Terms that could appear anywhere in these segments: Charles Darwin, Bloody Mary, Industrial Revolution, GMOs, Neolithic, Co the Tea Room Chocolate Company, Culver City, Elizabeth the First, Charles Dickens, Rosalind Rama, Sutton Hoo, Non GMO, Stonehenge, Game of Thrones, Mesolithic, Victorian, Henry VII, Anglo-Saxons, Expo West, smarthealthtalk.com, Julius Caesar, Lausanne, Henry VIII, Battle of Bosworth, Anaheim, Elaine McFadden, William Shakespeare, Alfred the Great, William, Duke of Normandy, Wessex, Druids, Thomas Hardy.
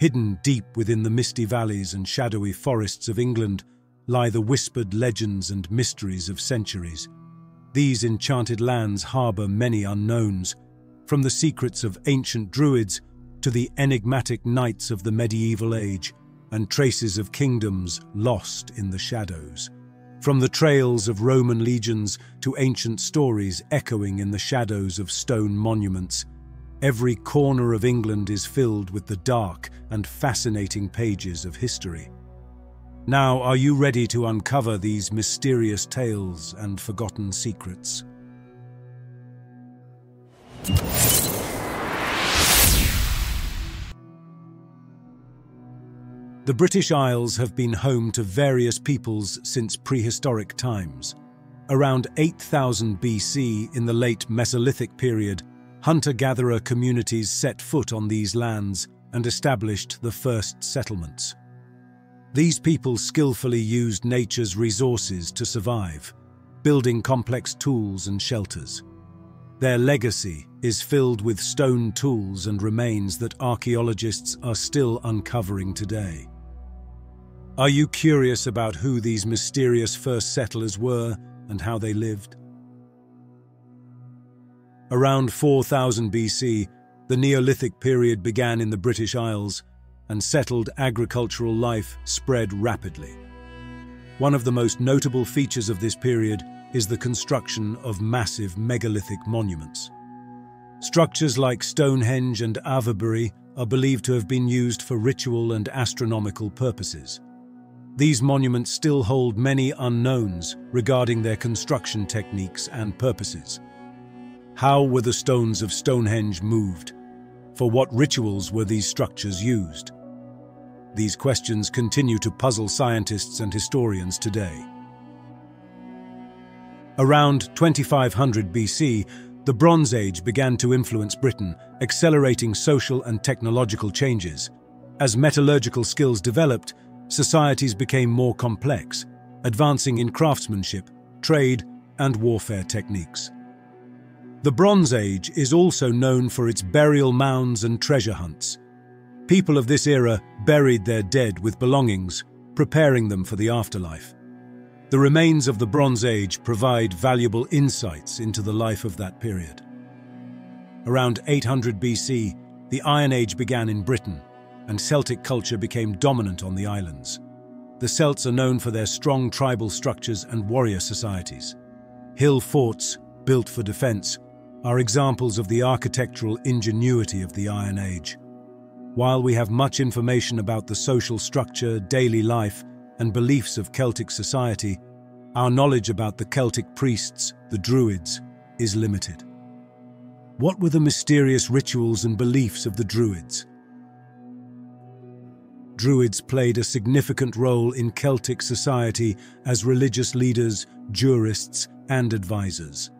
Hidden deep within the misty valleys and shadowy forests of England lie the whispered legends and mysteries of centuries. These enchanted lands harbour many unknowns, from the secrets of ancient Druids to the enigmatic knights of the medieval age, and traces of kingdoms lost in the shadows. From the trails of Roman legions to ancient stories echoing in the shadows of stone monuments, every corner of England is filled with the dark and fascinating pages of history. Now, are you ready to uncover these mysterious tales and forgotten secrets? The British Isles have been home to various peoples since prehistoric times. Around 8000 BC, in the late Mesolithic period, hunter-gatherer communities set foot on these lands and established the first settlements. These people skillfully used nature's resources to survive, building complex tools and shelters. Their legacy is filled with stone tools and remains that archaeologists are still uncovering today. Are you curious about who these mysterious first settlers were and how they lived? Around 4000 BC, the Neolithic period began in the British Isles, and settled agricultural life spread rapidly. One of the most notable features of this period is the construction of massive megalithic monuments. Structures like Stonehenge and Avebury are believed to have been used for ritual and astronomical purposes. These monuments still hold many unknowns regarding their construction techniques and purposes. How were the stones of Stonehenge moved? For what rituals were these structures used? These questions continue to puzzle scientists and historians today. Around 2500 BC, the Bronze Age began to influence Britain, accelerating social and technological changes. As metallurgical skills developed, societies became more complex, advancing in craftsmanship, trade, and warfare techniques. The Bronze Age is also known for its burial mounds and treasure hunts. People of this era buried their dead with belongings, preparing them for the afterlife. The remains of the Bronze Age provide valuable insights into the life of that period. Around 800 BC, the Iron Age began in Britain, and Celtic culture became dominant on the islands. The Celts are known for their strong tribal structures and warrior societies. Hill forts, built for defence, are examples of the architectural ingenuity of the Iron Age. While we have much information about the social structure, daily life, and beliefs of Celtic society, our knowledge about the Celtic priests, the Druids, is limited. What were the mysterious rituals and beliefs of the Druids? Druids played a significant role in Celtic society as religious leaders, jurists, and advisors.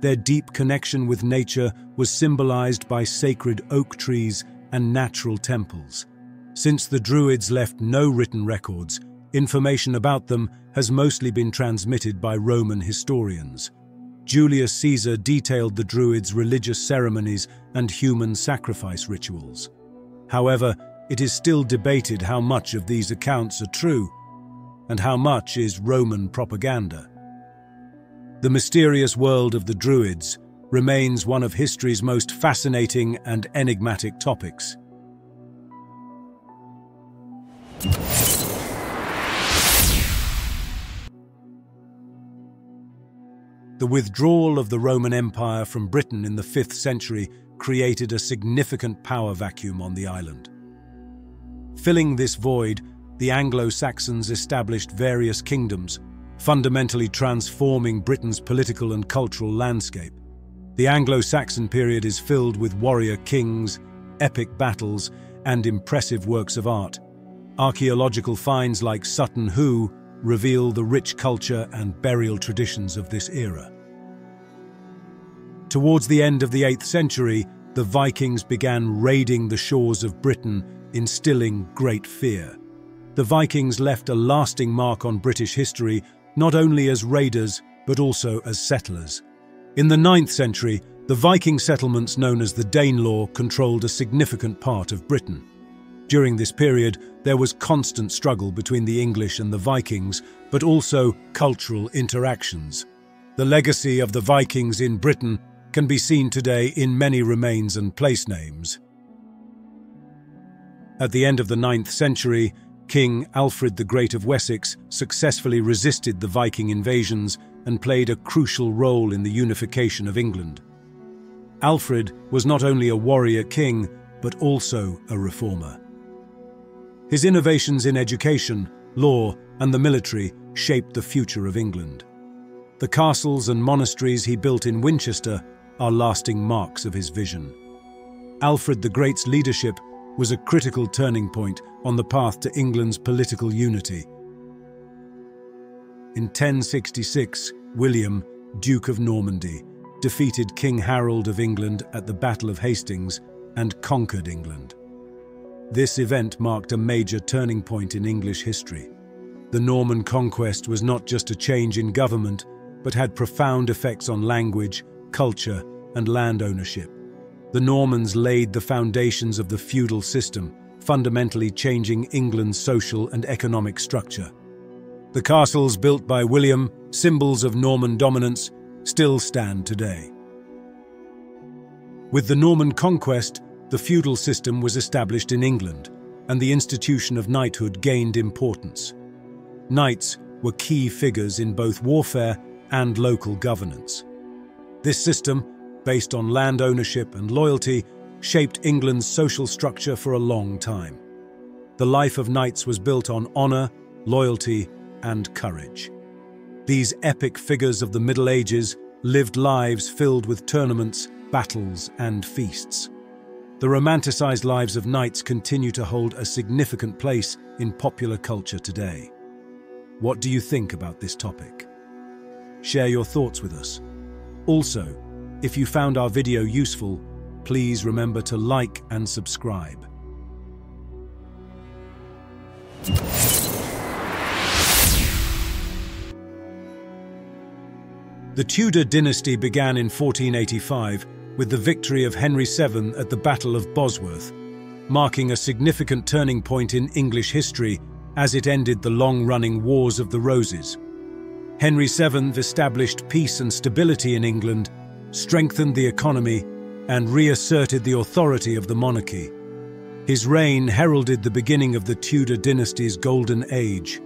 Their deep connection with nature was symbolized by sacred oak trees and natural temples. Since the Druids left no written records, information about them has mostly been transmitted by Roman historians. Julius Caesar detailed the Druids' religious ceremonies and human sacrifice rituals. However, it is still debated how much of these accounts are true and how much is Roman propaganda. The mysterious world of the Druids remains one of history's most fascinating and enigmatic topics. The withdrawal of the Roman Empire from Britain in the 5th century created a significant power vacuum on the island. Filling this void, the Anglo-Saxons established various kingdoms, fundamentally transforming Britain's political and cultural landscape. The Anglo-Saxon period is filled with warrior kings, epic battles, and impressive works of art. Archaeological finds like Sutton Hoo reveal the rich culture and burial traditions of this era. Towards the end of the 8th century, the Vikings began raiding the shores of Britain, instilling great fear. The Vikings left a lasting mark on British history, not only as raiders, but also as settlers. In the 9th century, the Viking settlements known as the Danelaw controlled a significant part of Britain. During this period, there was constant struggle between the English and the Vikings, but also cultural interactions. The legacy of the Vikings in Britain can be seen today in many remains and place names. At the end of the 9th century, King Alfred the Great of Wessex successfully resisted the Viking invasions and played a crucial role in the unification of England. Alfred was not only a warrior king, but also a reformer. His innovations in education, law, and the military shaped the future of England. The castles and monasteries he built in Winchester are lasting marks of his vision. Alfred the Great's leadership was a critical turning point on the path to England's political unity. In 1066, William, Duke of Normandy, defeated King Harold of England at the Battle of Hastings and conquered England. This event marked a major turning point in English history. The Norman Conquest was not just a change in government, but had profound effects on language, culture, and land ownership. The Normans laid the foundations of the feudal system, fundamentally changing England's social and economic structure. The castles built by William, symbols of Norman dominance, still stand today. With the Norman Conquest, the feudal system was established in England, and the institution of knighthood gained importance. Knights were key figures in both warfare and local governance. This system, based on land ownership and loyalty, shaped England's social structure for a long time. The life of knights was built on honour, loyalty, and courage. These epic figures of the Middle Ages lived lives filled with tournaments, battles, and feasts. The romanticised lives of knights continue to hold a significant place in popular culture today. What do you think about this topic? Share your thoughts with us. Also, if you found our video useful, please remember to like and subscribe. The Tudor dynasty began in 1485 with the victory of Henry VII at the Battle of Bosworth, marking a significant turning point in English history as it ended the long-running Wars of the Roses. Henry VII established peace and stability in England, strengthened the economy, and reasserted the authority of the monarchy. His reign heralded the beginning of the Tudor dynasty's golden age.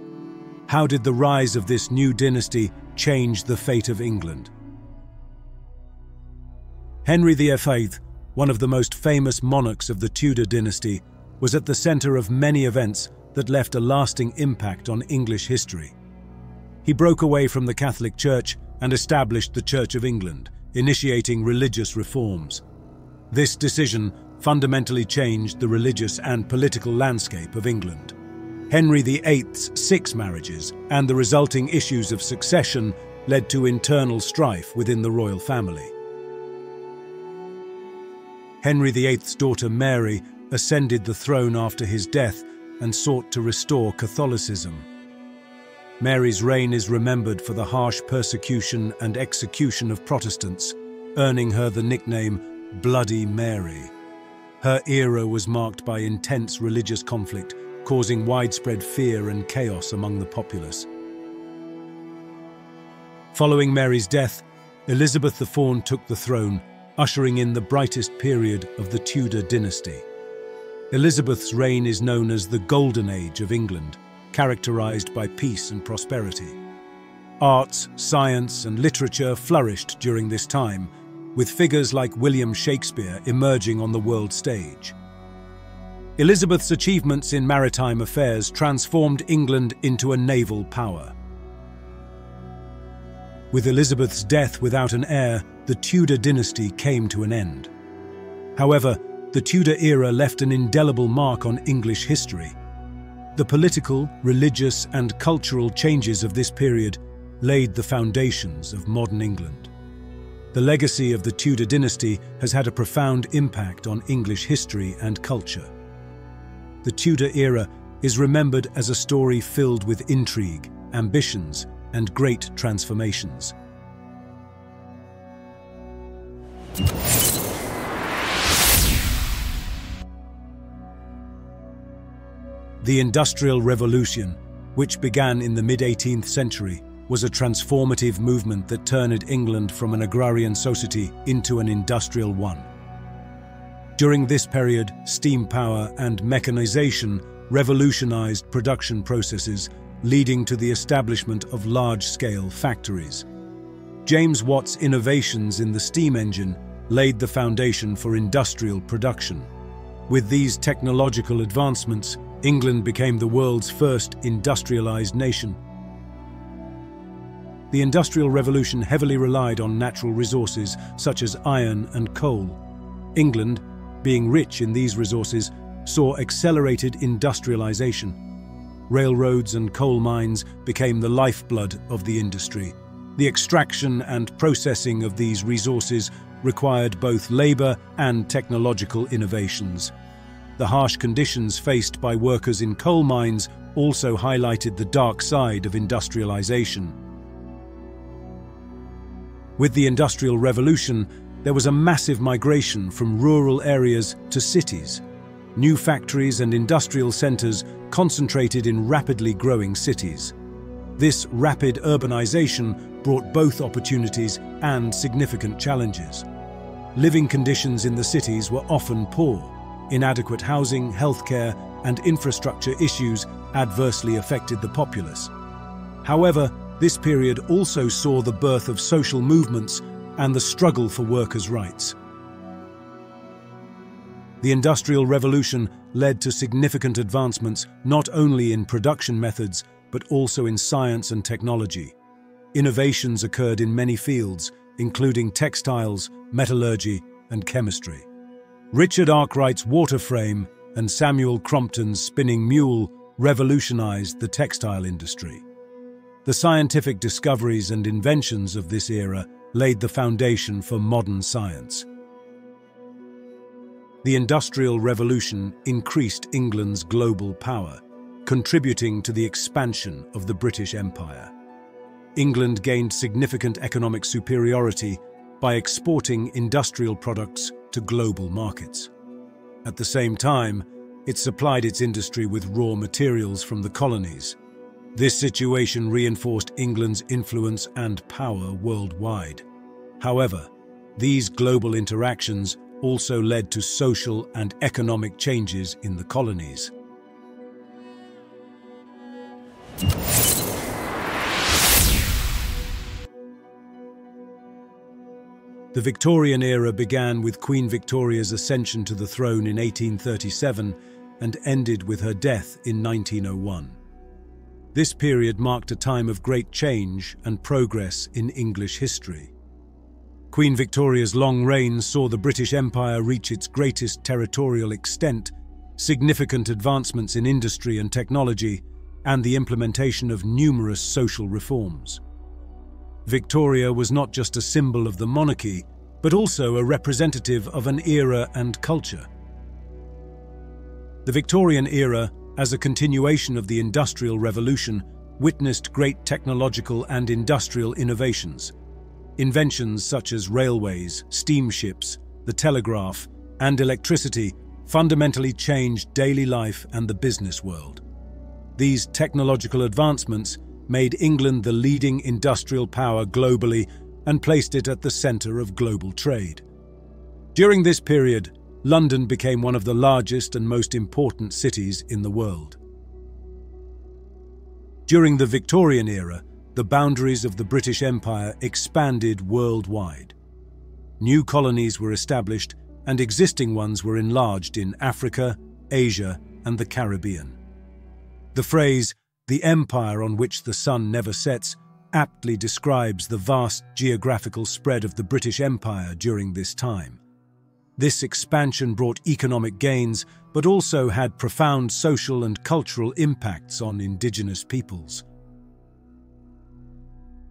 How did the rise of this new dynasty change the fate of England? Henry VIII, one of the most famous monarchs of the Tudor dynasty, was at the centre of many events that left a lasting impact on English history. He broke away from the Catholic Church and established the Church of England, initiating religious reforms. This decision fundamentally changed the religious and political landscape of England. Henry VIII's 6 marriages and the resulting issues of succession led to internal strife within the royal family. Henry VIII's daughter Mary ascended the throne after his death and sought to restore Catholicism. Mary's reign is remembered for the harsh persecution and execution of Protestants, earning her the nickname Bloody Mary. Her era was marked by intense religious conflict, causing widespread fear and chaos among the populace. Following Mary's death, Elizabeth the First took the throne, ushering in the brightest period of the Tudor dynasty. Elizabeth's reign is known as the Golden Age of England, characterized by peace and prosperity. Arts, science, and literature flourished during this time, with figures like William Shakespeare emerging on the world stage. Elizabeth's achievements in maritime affairs transformed England into a naval power. With Elizabeth's death without an heir, the Tudor dynasty came to an end. However, the Tudor era left an indelible mark on English history. The political, religious, and cultural changes of this period laid the foundations of modern England. The legacy of the Tudor dynasty has had a profound impact on English history and culture. The Tudor era is remembered as a story filled with intrigue, ambitions, and great transformations. The Industrial Revolution, which began in the mid-18th century, was a transformative movement that turned England from an agrarian society into an industrial one. During this period, steam power and mechanization revolutionized production processes, leading to the establishment of large-scale factories. James Watt's innovations in the steam engine laid the foundation for industrial production. With these technological advancements, England became the world's first industrialized nation. The Industrial Revolution heavily relied on natural resources such as iron and coal. England, being rich in these resources, saw accelerated industrialization. Railroads and coal mines became the lifeblood of the industry. The extraction and processing of these resources required both labor and technological innovations. The harsh conditions faced by workers in coal mines also highlighted the dark side of industrialization. With the Industrial Revolution, there was a massive migration from rural areas to cities. New factories and industrial centres concentrated in rapidly growing cities. This rapid urbanisation brought both opportunities and significant challenges. Living conditions in the cities were often poor. Inadequate housing, healthcare, and infrastructure issues adversely affected the populace. However, this period also saw the birth of social movements and the struggle for workers' rights. The Industrial Revolution led to significant advancements not only in production methods, but also in science and technology. Innovations occurred in many fields, including textiles, metallurgy, and chemistry. Richard Arkwright's water frame and Samuel Crompton's spinning mule revolutionized the textile industry. The scientific discoveries and inventions of this era laid the foundation for modern science. The Industrial Revolution increased England's global power, contributing to the expansion of the British Empire. England gained significant economic superiority by exporting industrial products to global markets. At the same time, it supplied its industry with raw materials from the colonies. This situation reinforced England's influence and power worldwide. However, these global interactions also led to social and economic changes in the colonies. The Victorian era began with Queen Victoria's ascension to the throne in 1837 and ended with her death in 1901. This period marked a time of great change and progress in English history. Queen Victoria's long reign saw the British Empire reach its greatest territorial extent, significant advancements in industry and technology, and the implementation of numerous social reforms. Victoria was not just a symbol of the monarchy, but also a representative of an era and culture. The Victorian era, as a continuation of the Industrial Revolution, witnessed great technological and industrial innovations. Inventions such as railways, steamships, the telegraph, and electricity fundamentally changed daily life and the business world. These technological advancements made England the leading industrial power globally and placed it at the centre of global trade. During this period, London became one of the largest and most important cities in the world. During the Victorian era, the boundaries of the British Empire expanded worldwide. New colonies were established, and existing ones were enlarged in Africa, Asia, and the Caribbean. The phrase, "the empire on which the sun never sets," aptly describes the vast geographical spread of the British Empire during this time. This expansion brought economic gains, but also had profound social and cultural impacts on indigenous peoples.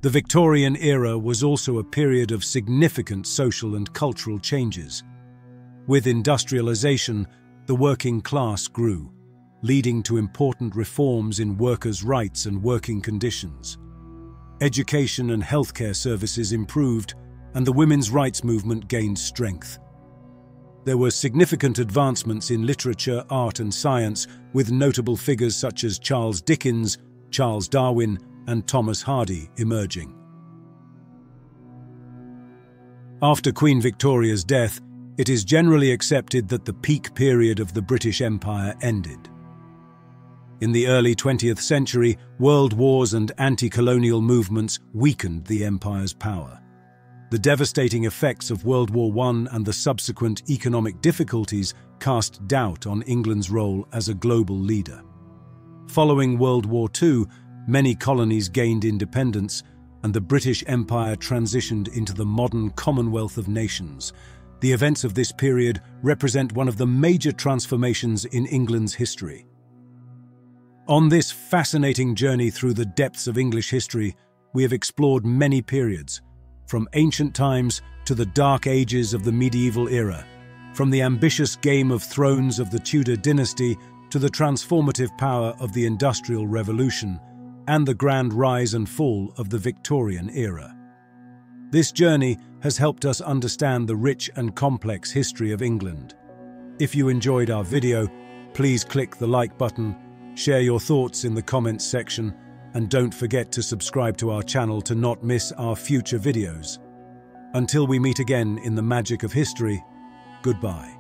The Victorian era was also a period of significant social and cultural changes. With industrialization, the working class grew, leading to important reforms in workers' rights and working conditions. Education and healthcare services improved, and the women's rights movement gained strength. there were significant advancements in literature, art and science, with notable figures such as Charles Dickens, Charles Darwin and Thomas Hardy emerging. After Queen Victoria's death, it is generally accepted that the peak period of the British Empire ended. In the early 20th century, world wars and anti-colonial movements weakened the empire's power. The devastating effects of World War I and the subsequent economic difficulties cast doubt on England's role as a global leader. Following World War II, many colonies gained independence, and the British Empire transitioned into the modern Commonwealth of Nations. The events of this period represent one of the major transformations in England's history. On this fascinating journey through the depths of English history, we have explored many periods, from ancient times to the dark ages of the medieval era, from the ambitious Game of Thrones of the Tudor dynasty to the transformative power of the Industrial Revolution and the grand rise and fall of the Victorian era. This journey has helped us understand the rich and complex history of England. If you enjoyed our video, please click the like button, share your thoughts in the comments section, and don't forget to subscribe to our channel to not miss our future videos. Until we meet again in the magic of history, goodbye.